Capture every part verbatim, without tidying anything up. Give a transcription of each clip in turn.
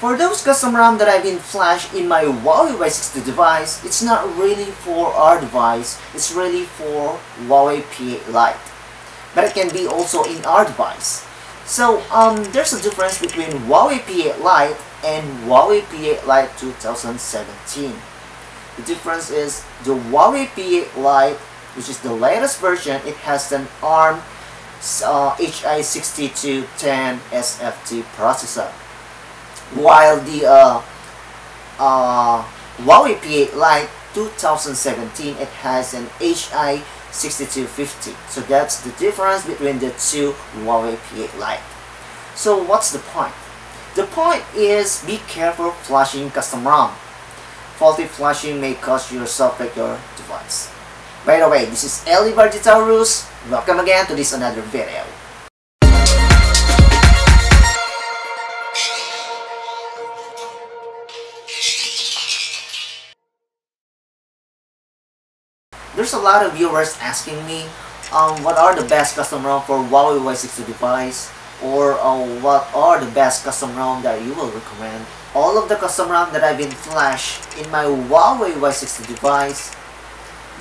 For those custom ROM that I've been flashed in my Huawei Y six two device, it's not really for our device, it's really for Huawei P eight Lite. But it can be also in our device. So um, there's a difference between Huawei P eight Lite and Huawei P eight Lite twenty seventeen. The difference is the Huawei P eight Lite, which is the latest version, it has an ARM uh, H I sixty-two ten S F T processor. While the uh, uh, Huawei P eight Lite twenty seventeen, it has an H I sixty-two fifty. So that's the difference between the two Huawei P eight Lite. So what's the point? The point is, be careful flashing custom ROM. Faulty flashing may cause you to suspect your device. By the way, this is Eli Vargetarus. Welcome again to this another video. There's a lot of viewers asking me um, what are the best custom ROM for Huawei Y six two device, or uh, what are the best custom ROM that you will recommend. All of the custom ROM that I've been flashed in my Huawei Y six two device,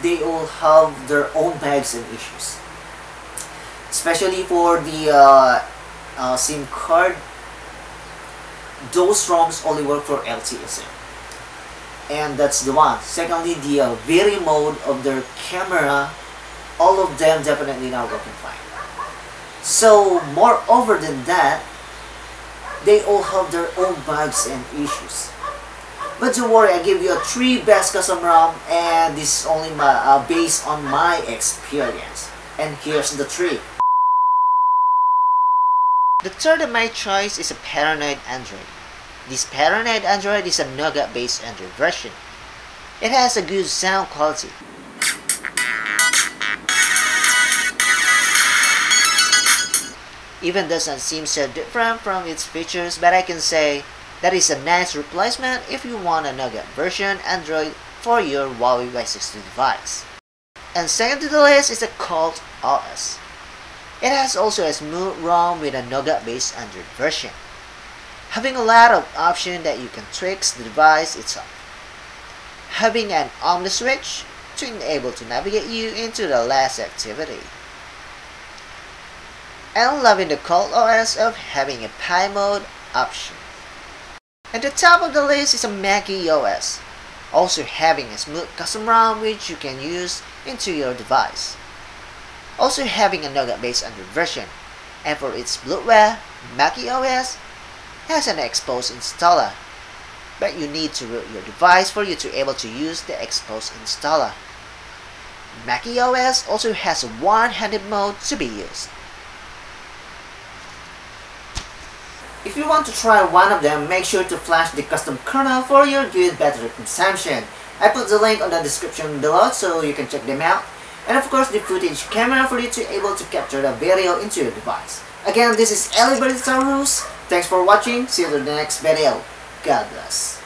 they all have their own bugs and issues. Especially for the uh, uh, SIM card, those ROMs only work for L T S M. And that's the one. Secondly, the uh, vary mode of their camera, all of them definitely not working fine. So, moreover than that, they all have their own bugs and issues. But don't worry, I give you a three best custom ROM, and this is only my, uh, based on my experience. And here's the three. The third of my choice is a Paranoid Android. This Paranoid Android is a Nougat based Android version. It has a good sound quality. Even doesn't seem so different from its features, but I can say that is a nice replacement if you want a Nougat version Android for your Huawei Y six two device. And second to the list is the Colt O S. It has also a smooth ROM with a Nougat based Android version, having a lot of options that you can tweak the device itself. Having an omni switch to enable to navigate you into the last activity. And loving the Colt O S of having a Pi mode option. At the top of the list is a Mokee O S, also having a smooth custom ROM which you can use into your device. Also having a Nougat based Android version, and for its bloatware, Mokee O S has an exposed installer, but you need to root your device for you to able to use the exposed installer. Mokee O S also has a one-handed mode to be used. If you want to try one of them, make sure to flash the custom kernel for your good battery consumption. I put the link on the description below so you can check them out. And of course the footage camera for you to able to capture the video into your device. Again, this is Eli Vargetarus. Thanks for watching. See you in the next video. God bless.